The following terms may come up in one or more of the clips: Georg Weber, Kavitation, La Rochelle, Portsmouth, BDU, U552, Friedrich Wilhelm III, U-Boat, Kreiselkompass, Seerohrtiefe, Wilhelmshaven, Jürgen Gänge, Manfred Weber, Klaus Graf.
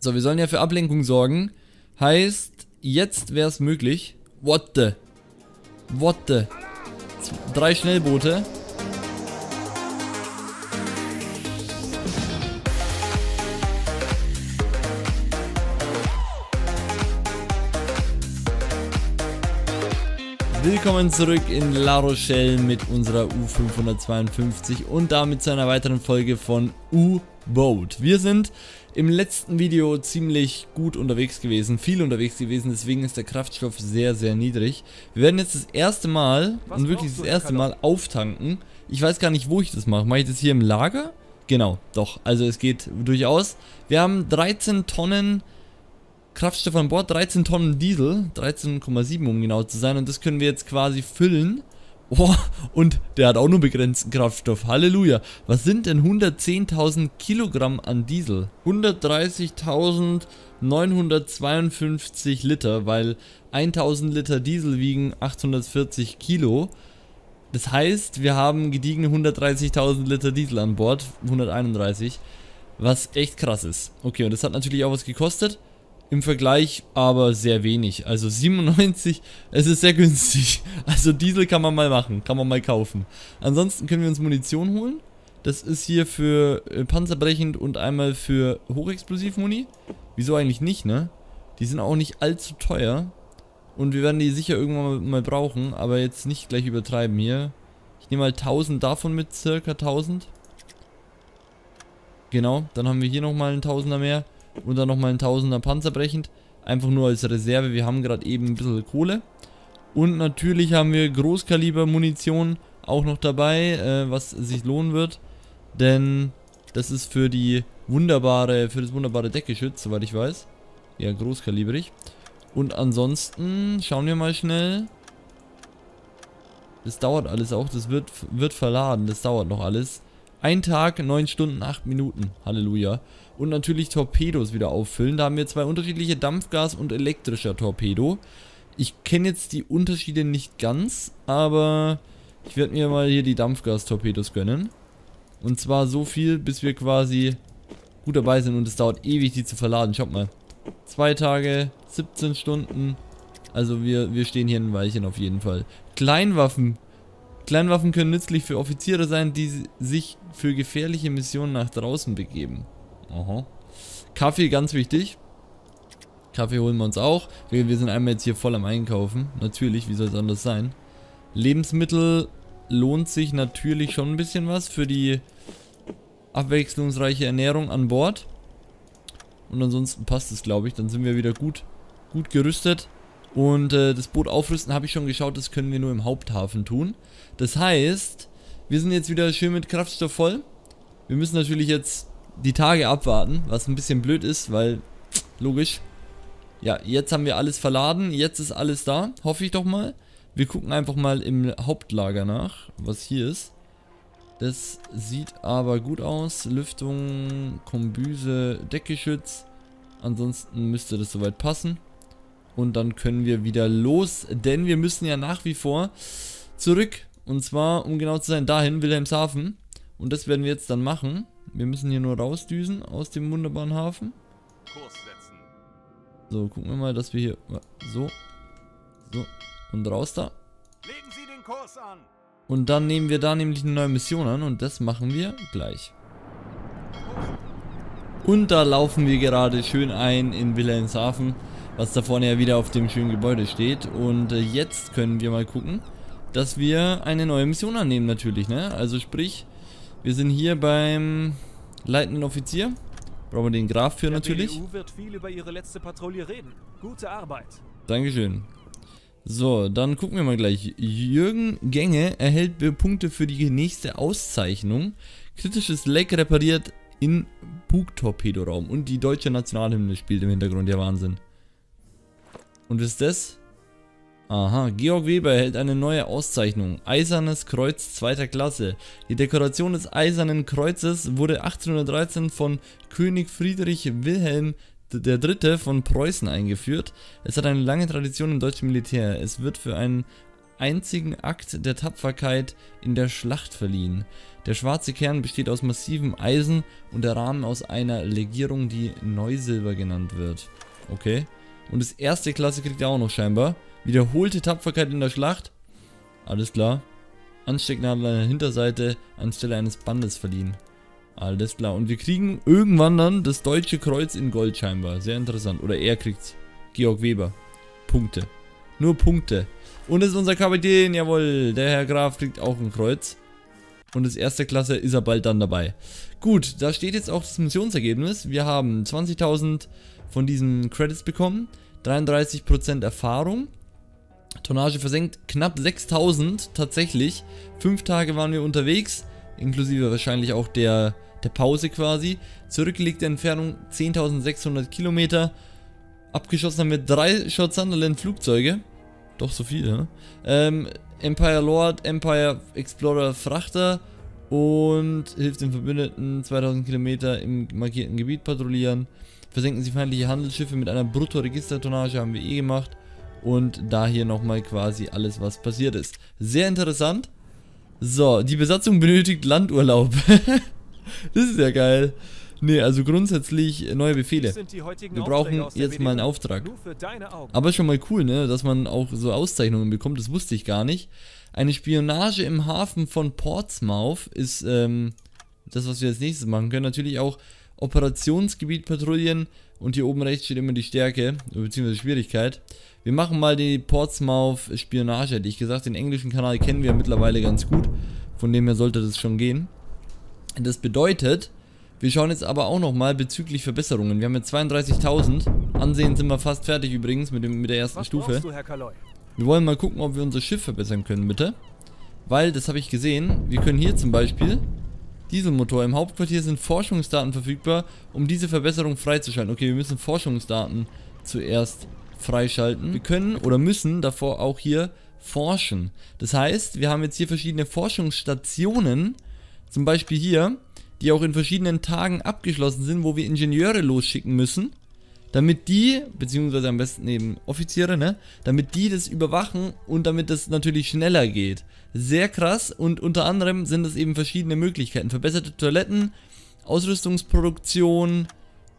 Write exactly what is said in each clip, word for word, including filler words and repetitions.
So, wir sollen ja für Ablenkung sorgen. Heißt, jetzt wäre es möglich. What the? What the? Drei Schnellboote. Willkommen zurück in La Rochelle mit unserer U fünfhundertzweiundfünfzig und damit zu einer weiteren Folge von U-Boat. Wir sind im letzten Video ziemlich gut unterwegs gewesen, viel unterwegs gewesen, deswegen ist der Kraftstoff sehr, sehr niedrig. Wir werden jetzt das erste Mal, und wirklich das erste Mal, auftanken. Ich weiß gar nicht, wo ich das mache. Mache ich das hier im Lager? Genau, doch. Also es geht durchaus. Wir haben dreizehn Tonnen... Kraftstoff an Bord, dreizehn Tonnen Diesel, dreizehn Komma sieben um genau zu sein, und das können wir jetzt quasi füllen. Oh, und der hat auch nur begrenzten Kraftstoff, Halleluja. Was sind denn hundertzehntausend Kilogramm an Diesel? hundertdreißigtausendneunhundertzweiundfünfzig Liter, weil tausend Liter Diesel wiegen achthundertvierzig Kilo. Das heißt, wir haben gediegene hundertdreißigtausend Liter Diesel an Bord, hunderteinunddreißig, was echt krass ist. Okay, und das hat natürlich auch was gekostet. Im Vergleich aber sehr wenig, also siebenundneunzig, es ist sehr günstig, also Diesel kann man mal machen, kann man mal kaufen. Ansonsten können wir uns Munition holen, das ist hier für äh, panzerbrechend und einmal für Hochexplosiv-Muni. Wieso eigentlich nicht, ne? Die sind auch nicht allzu teuer und wir werden die sicher irgendwann mal, mal brauchen, aber jetzt nicht gleich übertreiben hier. Ich nehme mal tausend davon mit, circa tausend. Genau, dann haben wir hier nochmal einen Tausender mehr. Und dann nochmal ein Tausender panzerbrechend. Einfach nur als Reserve. Wir haben gerade eben ein bisschen Kohle. Und natürlich haben wir Großkaliber-Munition auch noch dabei, äh, was sich lohnen wird. Denn das ist für die wunderbare, für das wunderbare Deckgeschütz, soweit ich weiß. Ja, großkalibrig. Und ansonsten schauen wir mal schnell. Das dauert alles auch. Das wird, wird verladen. Das dauert noch alles. Ein Tag, neun Stunden, acht Minuten. Halleluja. Und natürlich Torpedos wieder auffüllen. Da haben wir zwei unterschiedliche: Dampfgas und elektrischer Torpedo. Ich kenne jetzt die Unterschiede nicht ganz, aber ich werde mir mal hier die Dampfgas-Torpedos gönnen. Und zwar so viel, bis wir quasi gut dabei sind, und es dauert ewig, die zu verladen. Schaut mal. Zwei Tage, siebzehn Stunden. Also wir, wir stehen hier ein Weilchen auf jeden Fall. Kleinwaffen. Kleinwaffen können nützlich für Offiziere sein, die sich für gefährliche Missionen nach draußen begeben. Aha. Kaffee, ganz wichtig. Kaffee holen wir uns auch. Wir, wir sind einmal jetzt hier voll am Einkaufen. Natürlich, wie soll es anders sein? Lebensmittel lohnt sich natürlich schon ein bisschen was für die abwechslungsreiche Ernährung an Bord. Und ansonsten passt es, glaube ich. Dann sind wir wieder gut, gut gerüstet. Und äh, das Boot aufrüsten, habe ich schon geschaut, das können wir nur im Haupthafen tun. Das heißt, wir sind jetzt wieder schön mit Kraftstoff voll. Wir müssen natürlich jetzt die Tage abwarten, was ein bisschen blöd ist, weil, logisch. Ja, jetzt haben wir alles verladen, jetzt ist alles da, hoffe ich doch mal. Wir gucken einfach mal im Hauptlager nach, was hier ist. Das sieht aber gut aus. Lüftung, Kombüse, Deckgeschütz. Ansonsten müsste das soweit passen. Und dann können wir wieder los, denn wir müssen ja nach wie vor zurück. Und zwar, um genau zu sein, dahin, Wilhelmshaven. Und das werden wir jetzt dann machen. Wir müssen hier nur rausdüsen aus dem wunderbaren Hafen. Kurs setzen. So, gucken wir mal, dass wir hier... So. So. Und raus da. Legen Sie den Kurs an. Und dann nehmen wir da nämlich eine neue Mission an. Und das machen wir gleich. Und da laufen wir gerade schön ein in Wilhelmshaven, was da vorne ja wieder auf dem schönen Gebäude steht. Und äh, jetzt können wir mal gucken, dass wir eine neue Mission annehmen natürlich, ne? Also sprich, wir sind hier beim leitenden Offizier. Brauchen wir den Graf für natürlich. Der B D U wird viel über ihre letzte Patrouille reden. Gute Arbeit. Dankeschön. So, dann gucken wir mal gleich. Jürgen Gänge erhält Punkte für die nächste Auszeichnung. Kritisches Leck repariert in Bugtorpedoraum. Und die deutsche Nationalhymne spielt im Hintergrund, der Wahnsinn. Und was ist das? Aha, Georg Weber erhält eine neue Auszeichnung. Eisernes Kreuz zweiter Klasse. Die Dekoration des Eisernen Kreuzes wurde achtzehnhundertdreizehn von König Friedrich Wilhelm der Dritte von Preußen eingeführt. Es hat eine lange Tradition im deutschen Militär. Es wird für einen einzigen Akt der Tapferkeit in der Schlacht verliehen. Der schwarze Kern besteht aus massivem Eisen und der Rahmen aus einer Legierung, die Neusilber genannt wird. Okay. Und das erste Klasse kriegt er auch noch scheinbar. Wiederholte Tapferkeit in der Schlacht. Alles klar. Anstecknadel an der Hinterseite anstelle eines Bandes verliehen. Alles klar. Und wir kriegen irgendwann dann das Deutsche Kreuz in Gold scheinbar. Sehr interessant. Oder er kriegt's. Georg Weber. Punkte. Nur Punkte. Und das ist unser Kapitän. Jawohl. Der Herr Graf kriegt auch ein Kreuz. Und das erste Klasse ist er bald dann dabei. Gut. Da steht jetzt auch das Missionsergebnis. Wir haben zwanzigtausend von diesen Credits bekommen. dreiunddreißig Prozent Erfahrung. Tonnage versenkt. Knapp sechstausend tatsächlich. Fünf Tage waren wir unterwegs. Inklusive wahrscheinlich auch der, der Pause quasi. Zurückgelegte Entfernung zehntausendsechshundert Kilometer. Abgeschossen haben wir drei Short Sunderland Flugzeuge. Doch so viele, ne? Ähm, Empire Lord, Empire Explorer Frachter und hilft den Verbündeten zweitausend Kilometer im markierten Gebiet patrouillieren. Versenken sie feindliche Handelsschiffe mit einer Bruttoregistertonnage, haben wir eh gemacht. Und da hier nochmal quasi alles, was passiert ist. Sehr interessant. So, die Besatzung benötigt Landurlaub. Das ist ja geil. Ne, also grundsätzlich neue Befehle. Wir brauchen jetzt mal einen Auftrag. Aber schon mal cool, ne, dass man auch so Auszeichnungen bekommt, das wusste ich gar nicht. Eine Spionage im Hafen von Portsmouth ist ähm, das, was wir als nächstes machen können. Natürlich auch Operationsgebiet patrouillieren und hier oben rechts steht immer die Stärke, beziehungsweise Schwierigkeit. Wir machen mal die Portsmouth Spionage, hätte ich gesagt. Den englischen Kanal kennen wir mittlerweile ganz gut, von dem her sollte das schon gehen. Das bedeutet... Wir schauen jetzt aber auch nochmal bezüglich Verbesserungen. Wir haben jetzt zweiunddreißigtausend. Ansehen sind wir fast fertig übrigens mit, dem, mit der ersten Stufe. Du, wir wollen mal gucken, ob wir unser Schiff verbessern können, bitte. Weil, das habe ich gesehen, wir können hier zum Beispiel Dieselmotor. Im Hauptquartier sind Forschungsdaten verfügbar, um diese Verbesserung freizuschalten. Okay, wir müssen Forschungsdaten zuerst freischalten. Wir können oder müssen davor auch hier forschen. Das heißt, wir haben jetzt hier verschiedene Forschungsstationen. Zum Beispiel hier, die auch in verschiedenen Tagen abgeschlossen sind, wo wir Ingenieure losschicken müssen, damit die, beziehungsweise am besten eben Offiziere, ne, damit die das überwachen und damit das natürlich schneller geht. Sehr krass, und unter anderem sind das eben verschiedene Möglichkeiten. Verbesserte Toiletten, Ausrüstungsproduktion,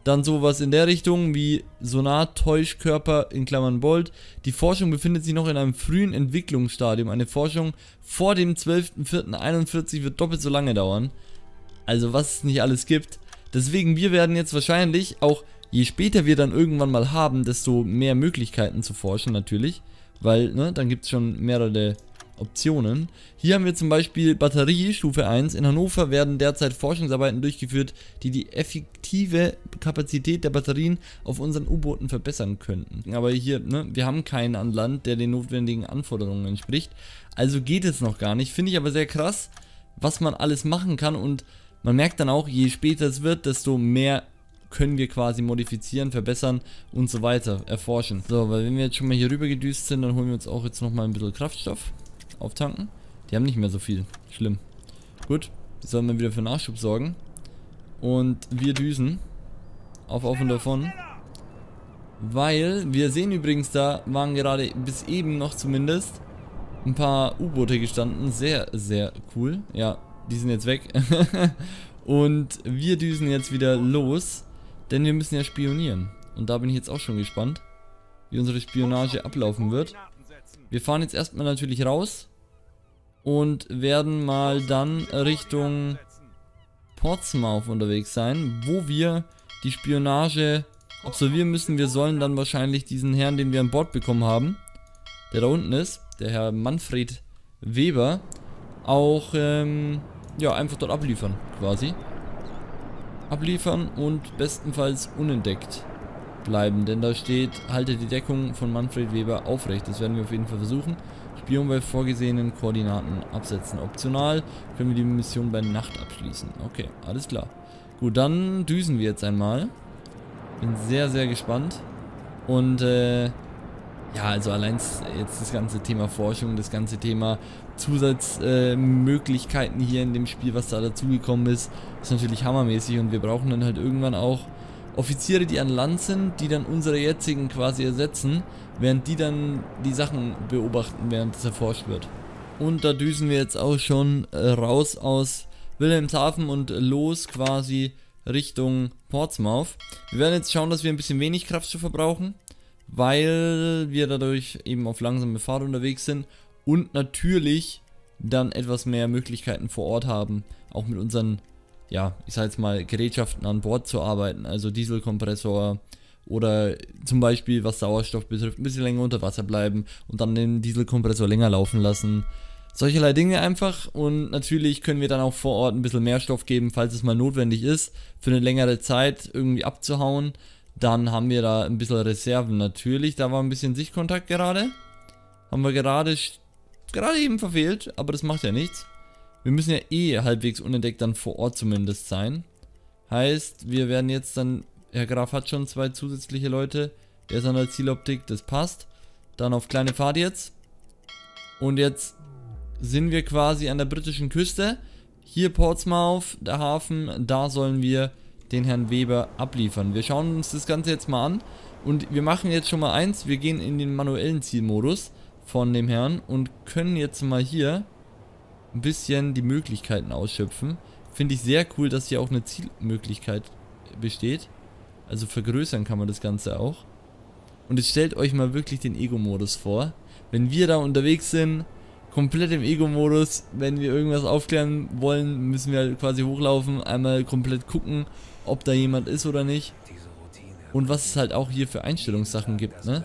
dann sowas in der Richtung wie Sonar-Täuschkörper in Klammern Bolt. Die Forschung befindet sich noch in einem frühen Entwicklungsstadium. Eine Forschung vor dem zwölften vierten einundvierzig wird doppelt so lange dauern. Also was es nicht alles gibt. Deswegen, wir werden jetzt wahrscheinlich auch, je später wir dann irgendwann mal haben, desto mehr Möglichkeiten zu forschen natürlich. Weil, ne, dann gibt es schon mehrere Optionen. Hier haben wir zum Beispiel Batterie, Stufe eins. In Hannover werden derzeit Forschungsarbeiten durchgeführt, die die effektive Kapazität der Batterien auf unseren U-Booten verbessern könnten. Aber hier, ne, wir haben keinen an Land, der den notwendigen Anforderungen entspricht. Also geht es noch gar nicht. Finde ich aber sehr krass, was man alles machen kann, und man merkt dann auch, je später es wird, desto mehr können wir quasi modifizieren, verbessern und so weiter, erforschen. So, weil wenn wir jetzt schon mal hier rüber gedüst sind, dann holen wir uns auch jetzt nochmal ein bisschen Kraftstoff auftanken. Die haben nicht mehr so viel. Schlimm. Gut, die sollen wir wieder für Nachschub sorgen. Und wir düsen. Auf, auf und davon. Weil, wir sehen übrigens, da waren gerade bis eben noch zumindest ein paar U-Boote gestanden. Sehr, sehr cool. Ja. Die sind jetzt weg. Und wir düsen jetzt wieder los, denn wir müssen ja spionieren. Und da bin ich jetzt auch schon gespannt, wie unsere Spionage ablaufen wird. Wir fahren jetzt erstmal natürlich raus und werden mal dann Richtung Portsmouth unterwegs sein, wo wir die Spionage absolvieren müssen. Wir sollen dann wahrscheinlich diesen Herrn, den wir an Bord bekommen haben, der da unten ist, der Herr Manfred Weber, auch, ähm... ja, einfach dort abliefern, quasi. Abliefern und bestenfalls unentdeckt bleiben, denn da steht, halte die Deckung von Manfred Weber aufrecht. Das werden wir auf jeden Fall versuchen. Spion bei vorgesehenen Koordinaten absetzen. Optional können wir die Mission bei Nacht abschließen. Okay, alles klar. Gut, dann düsen wir jetzt einmal. Bin sehr, sehr gespannt. Und, äh... ja, also allein jetzt das ganze Thema Forschung, das ganze Thema Zusatzmöglichkeiten äh, hier in dem Spiel, was da dazugekommen ist, ist natürlich hammermäßig, und wir brauchen dann halt irgendwann auch Offiziere, die an Land sind, die dann unsere jetzigen quasi ersetzen, während die dann die Sachen beobachten, während es erforscht wird. Und da düsen wir jetzt auch schon raus aus Wilhelmshaven und los quasi Richtung Portsmouth. Wir werden jetzt schauen, dass wir ein bisschen wenig Kraftstoff verbrauchen, weil wir dadurch eben auf langsame Fahrt unterwegs sind und natürlich dann etwas mehr Möglichkeiten vor Ort haben, auch mit unseren, ja, ich sag jetzt mal, Gerätschaften an Bord zu arbeiten, also Dieselkompressor oder zum Beispiel, was Sauerstoff betrifft, ein bisschen länger unter Wasser bleiben und dann den Dieselkompressor länger laufen lassen. Solcherlei Dinge einfach, und natürlich können wir dann auch vor Ort ein bisschen mehr Stoff geben, falls es mal notwendig ist, für eine längere Zeit irgendwie abzuhauen. Dann haben wir da ein bisschen Reserven natürlich. Da war ein bisschen Sichtkontakt gerade. Haben wir gerade gerade eben verfehlt, aber das macht ja nichts. Wir müssen ja eh halbwegs unentdeckt dann vor Ort zumindest sein. Heißt, wir werden jetzt dann, Herr Graf hat schon zwei zusätzliche Leute. Der ist an der Zieloptik, das passt. Dann auf kleine Fahrt jetzt. Und jetzt sind wir quasi an der britischen Küste. Hier Portsmouth, der Hafen, da sollen wir den Herrn Weber abliefern. Wir schauen uns das Ganze jetzt mal an und wir machen jetzt schon mal eins, wir gehen in den manuellen Zielmodus von dem Herrn und können jetzt mal hier ein bisschen die Möglichkeiten ausschöpfen. Finde ich sehr cool, dass hier auch eine Zielmöglichkeit besteht. Also vergrößern kann man das Ganze auch. Und jetzt stellt euch mal wirklich den Ego-Modus vor. Wenn wir da unterwegs sind, komplett im Ego-Modus, wenn wir irgendwas aufklären wollen, müssen wir halt quasi hochlaufen, einmal komplett gucken, ob da jemand ist oder nicht. Und was es halt auch hier für Einstellungssachen gibt, ne?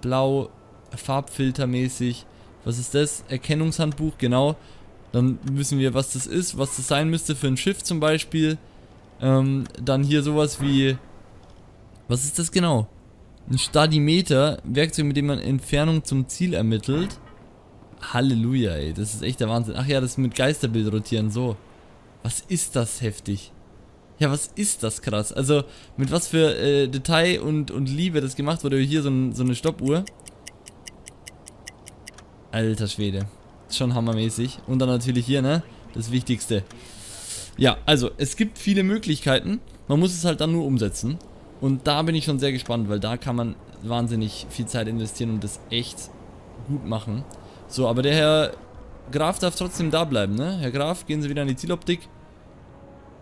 Blau, farbfiltermäßig, was ist das? Erkennungshandbuch, genau. Dann wissen wir, was das ist, was das sein müsste für ein Schiff zum Beispiel. Ähm, dann hier sowas wie, was ist das genau? Ein Stadimeter, Werkzeug, mit dem man Entfernung zum Ziel ermittelt. Halleluja, ey, das ist echt der Wahnsinn. Ach ja, das mit Geisterbild rotieren, so. Was ist das heftig? Ja, was ist das krass? Also, mit was für äh, Detail und, und Liebe das gemacht wurde. Hier so, ein, so eine Stoppuhr. Alter Schwede. Schon hammermäßig. Und dann natürlich hier, ne? Das Wichtigste. Ja, also, es gibt viele Möglichkeiten. Man muss es halt dann nur umsetzen. Und da bin ich schon sehr gespannt, weil da kann man wahnsinnig viel Zeit investieren und das echt gut machen. So, aber der Herr Graf darf trotzdem da bleiben, ne? Herr Graf, gehen Sie wieder in die Zieloptik.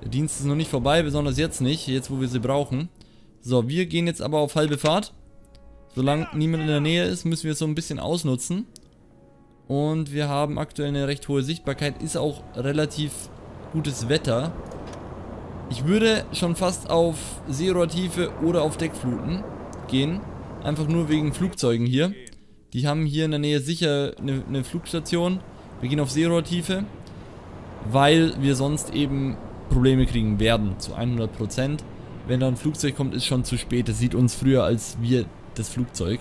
Der Dienst ist noch nicht vorbei, besonders jetzt nicht, jetzt wo wir sie brauchen. So, wir gehen jetzt aber auf halbe Fahrt. Solange niemand in der Nähe ist, müssen wir es so ein bisschen ausnutzen. Und wir haben aktuell eine recht hohe Sichtbarkeit, ist auch relativ gutes Wetter. Ich würde schon fast auf Seerohrtiefe oder auf Deckfluten gehen. Einfach nur wegen Flugzeugen hier. Die haben hier in der Nähe sicher eine, eine Flugstation. Wir gehen auf Seerohrtiefe, weil wir sonst eben Probleme kriegen werden, zu hundert Prozent. Wenn da ein Flugzeug kommt, ist schon zu spät. Das sieht uns früher als wir das Flugzeug.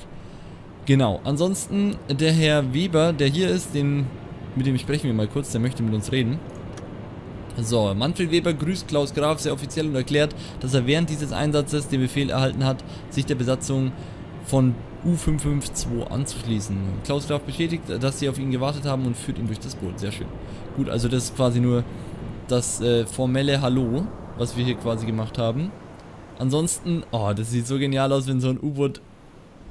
Genau, ansonsten der Herr Weber, der hier ist, den, mit dem sprechen wir mal kurz, der möchte mit uns reden. So, Manfred Weber grüßt Klaus Graf sehr offiziell und erklärt, dass er während dieses Einsatzes den Befehl erhalten hat, sich der Besatzung von U fünf fünf zwei anzuschließen. Klaus Graf bestätigt, dass sie auf ihn gewartet haben und führt ihn durch das Boot. Sehr schön. Gut, also das ist quasi nur das äh, formelle Hallo, was wir hier quasi gemacht haben. Ansonsten, oh, das sieht so genial aus, wenn so ein U-Boot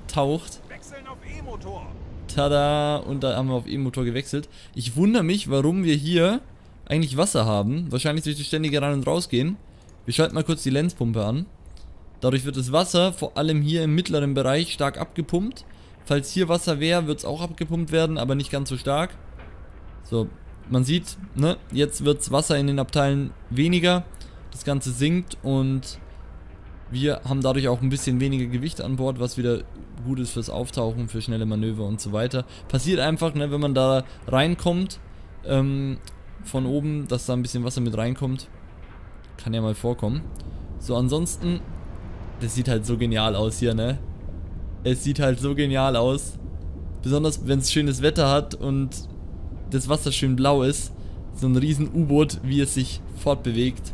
taucht. Wechseln auf E-Motor. Tada! Und da haben wir auf E-Motor gewechselt. Ich wundere mich, warum wir hier eigentlich Wasser haben. Wahrscheinlich durch das ständige Rein- und Rausgehen. Wir schalten mal kurz die Lenzpumpe an. Dadurch wird das Wasser, vor allem hier im mittleren Bereich, stark abgepumpt. Falls hier Wasser wäre, wird es auch abgepumpt werden, aber nicht ganz so stark. So, man sieht, ne, jetzt wird das Wasser in den Abteilen weniger. Das Ganze sinkt und wir haben dadurch auch ein bisschen weniger Gewicht an Bord, was wieder gut ist fürs Auftauchen, für schnelle Manöver und so weiter. Passiert einfach, ne, wenn man da reinkommt, ähm, von oben, dass da ein bisschen Wasser mit reinkommt. Kann ja mal vorkommen. So, ansonsten... Das sieht halt so genial aus hier, ne? Es sieht halt so genial aus. Besonders, wenn es schönes Wetter hat und das Wasser schön blau ist. So ein riesen U-Boot, wie es sich fortbewegt.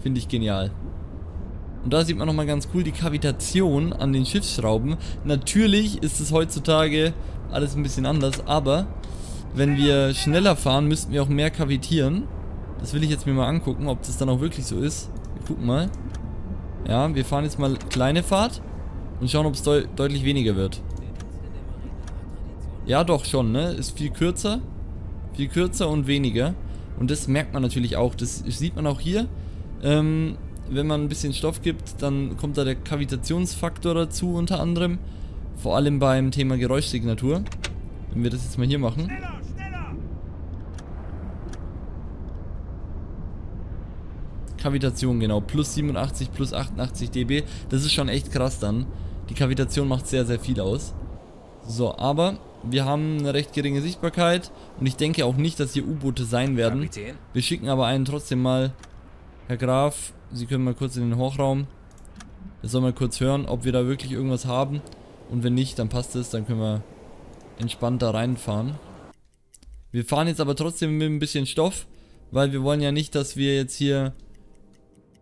Finde ich genial. Und da sieht man nochmal ganz cool die Kavitation an den Schiffsschrauben. Natürlich ist es heutzutage alles ein bisschen anders, aber wenn wir schneller fahren, müssten wir auch mehr kavitieren. Das will ich jetzt mir mal angucken, ob das dann auch wirklich so ist. Wir gucken mal. Ja, wir fahren jetzt mal kleine Fahrt und schauen, ob es de- deutlich weniger wird. Ja, doch schon, ne? Ist viel kürzer. Viel kürzer und weniger. Und das merkt man natürlich auch. Das sieht man auch hier. Ähm, wenn man ein bisschen Stoff gibt, dann kommt da der Kavitationsfaktor dazu, unter anderem. Vor allem beim Thema Geräuschsignatur. Wenn wir das jetzt mal hier machen. Schneller, schneller! Kavitation, genau. Plus siebenundachtzig, plus achtundachtzig dB. Das ist schon echt krass dann. Die Kavitation macht sehr, sehr viel aus. So, aber wir haben eine recht geringe Sichtbarkeit. Und ich denke auch nicht, dass hier U-Boote sein werden. Kapitän. Wir schicken aber einen trotzdem mal. Herr Graf, Sie können mal kurz in den Hochraum. Das soll mal kurz hören, ob wir da wirklich irgendwas haben. Und wenn nicht, dann passt es. Dann können wir entspannt da reinfahren. Wir fahren jetzt aber trotzdem mit ein bisschen Stoff. Weil wir wollen ja nicht, dass wir jetzt hier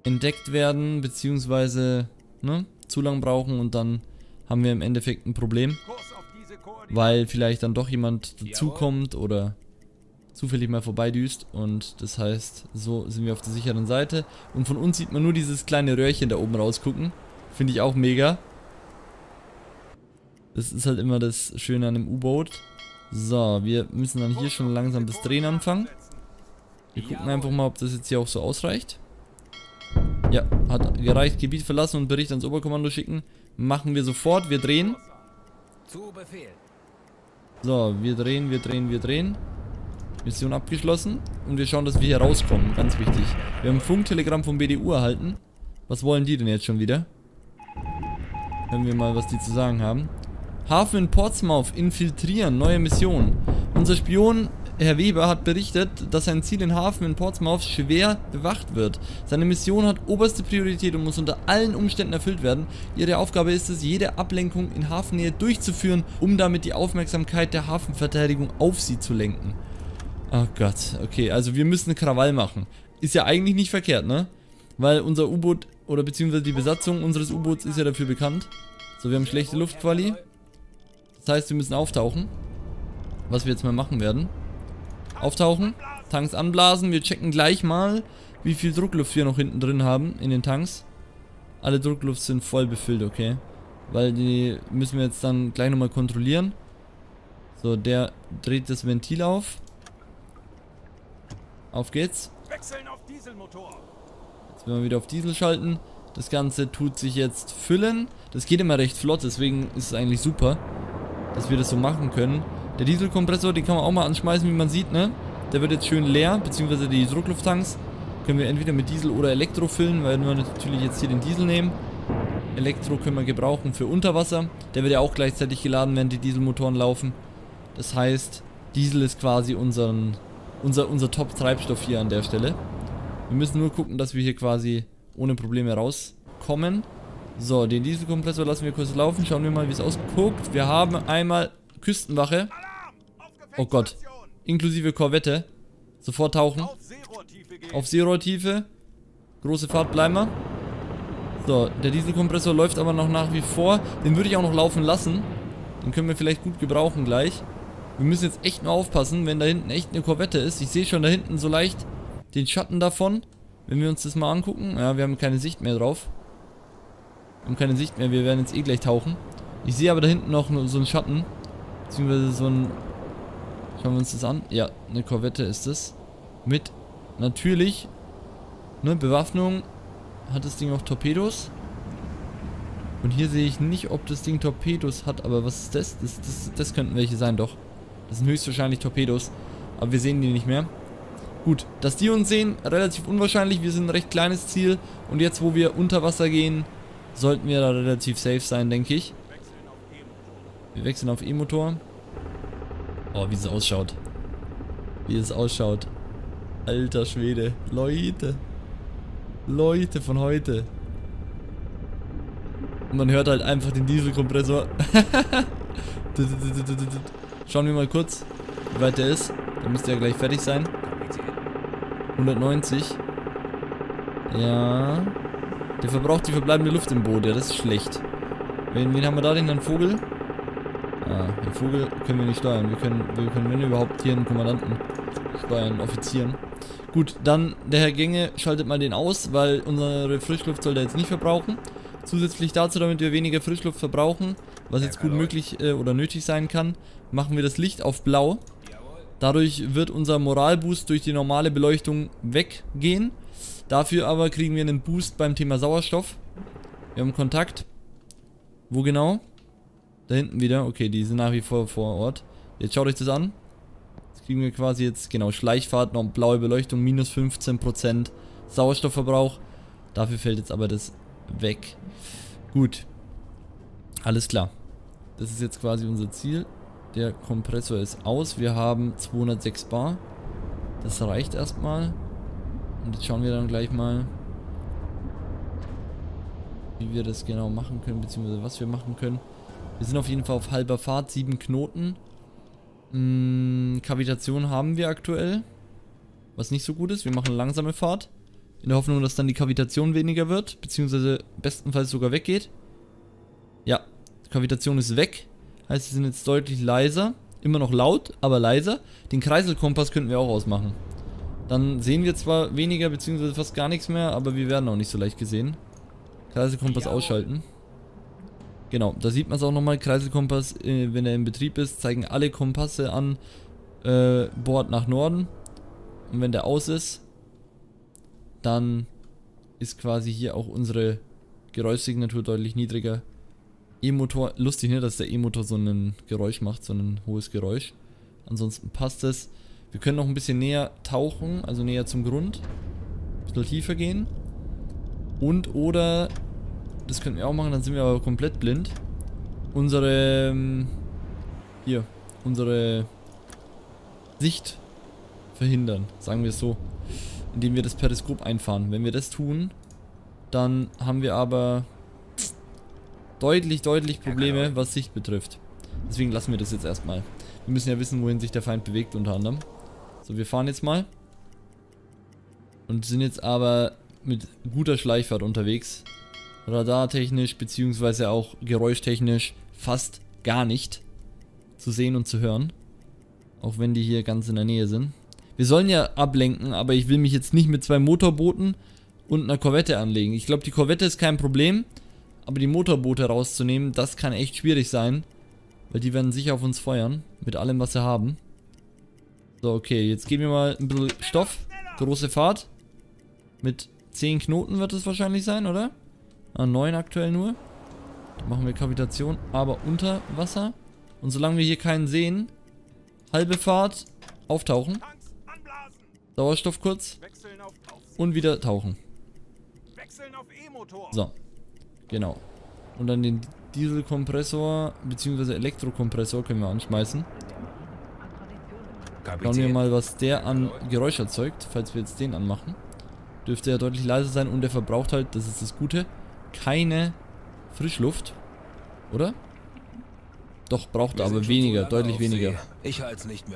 entdeckt werden. Beziehungsweise ne, zu lang brauchen. Und dann haben wir im Endeffekt ein Problem. Weil vielleicht dann doch jemand dazukommt oder zufällig mal vorbeidüst. Und das heißt, so sind wir auf der sicheren Seite. Und von uns sieht man nur dieses kleine Röhrchen da oben rausgucken. Finde ich auch mega. Das ist halt immer das Schöne an einem U-Boat. So, wir müssen dann hier schon langsam das Drehen anfangen. Wir gucken einfach mal, ob das jetzt hier auch so ausreicht. Ja, hat gereicht. Gebiet verlassen und Bericht ans Oberkommando schicken. Machen wir sofort. Wir drehen. Zu Befehl. So, wir drehen, wir drehen, wir drehen. Mission abgeschlossen. Und wir schauen, dass wir hier rauskommen. Ganz wichtig. Wir haben ein Funktelegramm vom B D U erhalten. Was wollen die denn jetzt schon wieder? Hören wir mal, was die zu sagen haben. Hafen in Portsmouth infiltrieren. Neue Mission. Unser Spion, Herr Weber, hat berichtet, dass sein Ziel in Hafen in Portsmouth schwer bewacht wird. Seine Mission hat oberste Priorität und muss unter allen Umständen erfüllt werden. Ihre Aufgabe ist es, jede Ablenkung in Hafennähe durchzuführen, um damit die Aufmerksamkeit der Hafenverteidigung auf sie zu lenken. Oh Gott, okay, also wir müssen Krawall machen. Ist ja eigentlich nicht verkehrt, ne? Weil unser U-Boot, oder beziehungsweise die Besatzung unseres U-Boots ist ja dafür bekannt. So, wir haben schlechte Luftquali. Das heißt, wir müssen auftauchen. Was wir jetzt mal machen werden. Auftauchen, Tanks anblasen. Wir checken gleich mal, wie viel Druckluft wir noch hinten drin haben in den Tanks. Alle Druckluft sind voll befüllt, okay. Weil die müssen wir jetzt dann gleich nochmal kontrollieren. So, der dreht das Ventil auf. Auf geht's. Wechseln auf Dieselmotor. Jetzt werden wir wieder auf Diesel schalten. Das Ganze tut sich jetzt füllen. Das geht immer recht flott, deswegen ist es eigentlich super, dass wir das so machen können. Der Dieselkompressor, den kann man auch mal anschmeißen, wie man sieht, ne? Der wird jetzt schön leer, beziehungsweise die Drucklufttanks können wir entweder mit Diesel oder Elektro füllen, weil wir natürlich jetzt hier den Diesel nehmen. Elektro können wir gebrauchen für Unterwasser. Der wird ja auch gleichzeitig geladen, während die Dieselmotoren laufen. Das heißt, Diesel ist quasi unseren, unser, unser Top-Treibstoff hier an der Stelle. Wir müssen nur gucken, dass wir hier quasi ohne Probleme rauskommen. So, den Dieselkompressor lassen wir kurz laufen. Schauen wir mal, wie es ausguckt. Wir haben einmal Küstenwache. Oh Gott. Inklusive Korvette. Sofort tauchen. Auf Seerohrtiefe. Große Fahrt bleiben wir. So, der Dieselkompressor läuft aber noch nach wie vor. Den würde ich auch noch laufen lassen. Den können wir vielleicht gut gebrauchen gleich. Wir müssen jetzt echt nur aufpassen, wenn da hinten echt eine Korvette ist. Ich sehe schon da hinten so leicht den Schatten davon. Wenn wir uns das mal angucken. Ja, wir haben keine Sicht mehr drauf. Wir haben keine Sicht mehr, wir werden jetzt eh gleich tauchen. Ich sehe aber da hinten noch so einen Schatten. Beziehungsweise so ein... Schauen wir uns das an. Ja, eine Korvette ist es. Mit, natürlich, ne, Bewaffnung. Hat das Ding auch Torpedos? Und hier sehe ich nicht, ob das Ding Torpedos hat. Aber was ist das? Das, das, das könnten welche sein, doch. Das sind höchstwahrscheinlich Torpedos. Aber wir sehen die nicht mehr. Gut, dass die uns sehen, relativ unwahrscheinlich. Wir sind ein recht kleines Ziel. Und jetzt, wo wir unter Wasser gehen... Sollten wir da relativ safe sein, denke ich. Wir wechseln auf E-Motor. Oh, wie es ausschaut. Wie es ausschaut. Alter Schwede. Leute. Leute von heute. Und man hört halt einfach den Dieselkompressor. Schauen wir mal kurz, wie weit der ist. Da müsste er gleich fertig sein. hundertneunzig. Ja... Der verbraucht die verbleibende Luft im Boot. Ja, das ist schlecht. Wen, wen haben wir da denn? Einen Vogel? Ah, den Vogel können wir nicht steuern. Wir können, wir können wenn überhaupt, hier einen Kommandanten steuern, offizieren. Gut, dann der Herr Gänge schaltet mal den aus, weil unsere Frischluft soll er jetzt nicht verbrauchen. Zusätzlich dazu, damit wir weniger Frischluft verbrauchen, was jetzt gut möglich äh, oder nötig sein kann, machen wir das Licht auf blau. Dadurch wird unser Moralboost durch die normale Beleuchtung weggehen. Dafür aber kriegen wir einen Boost beim Thema Sauerstoff. Wir haben Kontakt. Wo genau? Da hinten wieder. Okay, die sind nach wie vor vor Ort. Jetzt schaut euch das an. Jetzt kriegen wir quasi jetzt, genau, Schleichfahrt, noch blaue Beleuchtung, minus fünfzehn Prozent Sauerstoffverbrauch. Dafür fällt jetzt aber das weg. Gut. Alles klar. Das ist jetzt quasi unser Ziel. Der Kompressor ist aus. Wir haben zweihundertsechs Bar. Das reicht erstmal. Und jetzt schauen wir dann gleich mal, wie wir das genau machen können, beziehungsweise was wir machen können. Wir sind auf jeden Fall auf halber Fahrt, sieben Knoten. Hm, Kavitation haben wir aktuell, was nicht so gut ist. Wir machen eine langsame Fahrt, in der Hoffnung, dass dann die Kavitation weniger wird, beziehungsweise bestenfalls sogar weggeht. Ja, Kavitation ist weg, heißt, sie sind jetzt deutlich leiser, immer noch laut, aber leiser. Den Kreiselkompass könnten wir auch ausmachen. Dann sehen wir zwar weniger, beziehungsweise fast gar nichts mehr, aber wir werden auch nicht so leicht gesehen. Kreiselkompass ausschalten. Genau, da sieht man es auch nochmal, Kreiselkompass, äh, wenn er in Betrieb ist, zeigen alle Kompasse an äh, Bord nach Norden. Und wenn der aus ist, dann ist quasi hier auch unsere Geräuschsignatur deutlich niedriger. E-Motor, lustig, ne, dass der E-Motor so ein Geräusch macht, so ein hohes Geräusch. Ansonsten passt es. Wir können noch ein bisschen näher tauchen, also näher zum Grund. Ein bisschen tiefer gehen. Und oder... Das könnten wir auch machen, dann sind wir aber komplett blind. Unsere, hier, unsere Sicht verhindern, sagen wir es so, indem wir das Periskop einfahren. Wenn wir das tun, dann haben wir aber deutlich, deutlich Probleme, was Sicht betrifft. Deswegen lassen wir das jetzt erstmal. Wir müssen ja wissen, wohin sich der Feind bewegt, unter anderem. So, wir fahren jetzt mal. Und sind jetzt aber mit guter Schleichfahrt unterwegs. Radartechnisch beziehungsweise auch geräuschtechnisch fast gar nicht zu sehen und zu hören. Auch wenn die hier ganz in der Nähe sind. Wir sollen ja ablenken, aber ich will mich jetzt nicht mit zwei Motorbooten und einer Korvette anlegen. Ich glaube, die Korvette ist kein Problem, aber die Motorboote rauszunehmen, das kann echt schwierig sein. Weil die werden sicher auf uns feuern, mit allem, was sie haben. So, okay, jetzt geben wir mal ein bisschen Stoff. Große Fahrt. Mit zehn Knoten wird es wahrscheinlich sein, oder? neun aktuell nur. Da machen wir Kavitation, aber unter Wasser. Und solange wir hier keinen sehen, halbe Fahrt, auftauchen. Sauerstoff kurz. Und wieder tauchen. So. Genau. Und dann den Dieselkompressor bzw. Elektrokompressor können wir anschmeißen. Schauen wir mal, was der an Geräusch erzeugt, falls wir jetzt den anmachen. Dürfte ja deutlich leiser sein und der verbraucht halt, das ist das Gute, keine Frischluft, oder? Doch, braucht er aber weniger, deutlich weniger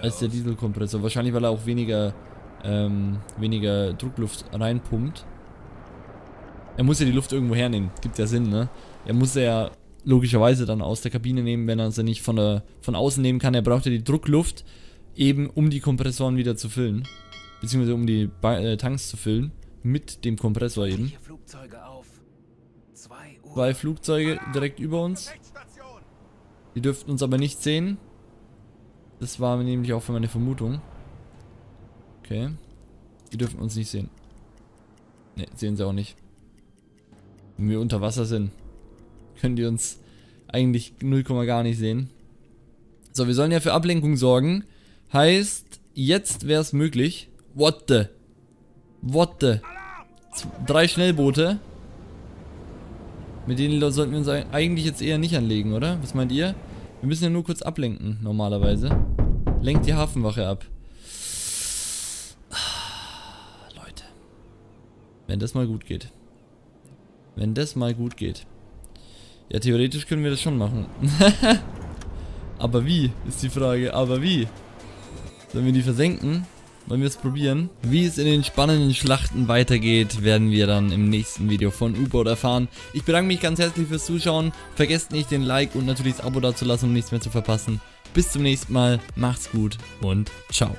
als der Dieselkompressor. Wahrscheinlich, weil er auch weniger, ähm, weniger Druckluft reinpumpt. Er muss ja die Luft irgendwo hernehmen, gibt ja Sinn, ne? Er muss ja logischerweise dann aus der Kabine nehmen, wenn er sie nicht von, der, von außen nehmen kann. Er braucht ja die Druckluft, eben um die Kompressoren wieder zu füllen, beziehungsweise um die ba äh, Tanks zu füllen, mit dem Kompressor eben. Zwei Flugzeuge direkt über uns. Die dürften uns aber nicht sehen. Das war nämlich auch für meine Vermutung. Okay. Die dürfen uns nicht sehen. Ne, sehen sie auch nicht. Wenn wir unter Wasser sind, können die uns eigentlich null, gar nicht sehen. So, wir sollen ja für Ablenkung sorgen. Heißt, jetzt wäre es möglich. What the? What the? Drei Schnellboote. Mit denen sollten wir uns eigentlich jetzt eher nicht anlegen, oder? Was meint ihr? Wir müssen ja nur kurz ablenken, normalerweise. Lenkt die Hafenwache ab. Leute. Wenn das mal gut geht. Wenn das mal gut geht. Ja, theoretisch können wir das schon machen. Aber wie, ist die Frage. Aber wie? Sollen wir die versenken? Wollen wir es probieren? Wie es in den spannenden Schlachten weitergeht, werden wir dann im nächsten Video von U-Boat erfahren. Ich bedanke mich ganz herzlich fürs Zuschauen. Vergesst nicht, den Like und natürlich das Abo dazulassen, um nichts mehr zu verpassen. Bis zum nächsten Mal. Macht's gut und ciao.